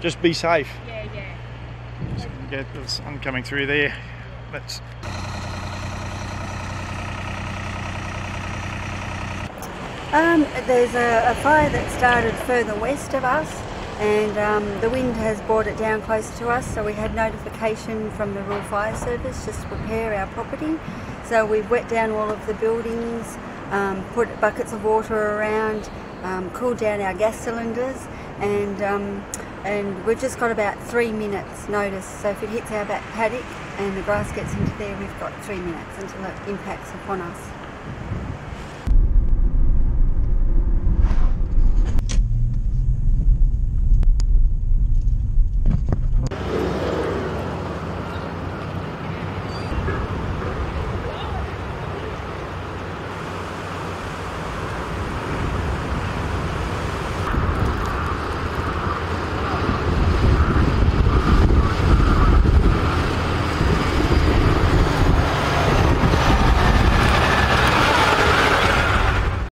Just be safe. Yeah, yeah. Just gonna get the sun coming through there. Let's. There's a fire that started further west of us, and the wind has brought it down closer to us, so we had notification from the Rural Fire Service just to repair our property. So we've wet down all of the buildings, put buckets of water around, cooled down our gas cylinders, and we've just got about 3 minutes notice. So if it hits our back paddock and the grass gets into there, we've got 3 minutes until it impacts upon us.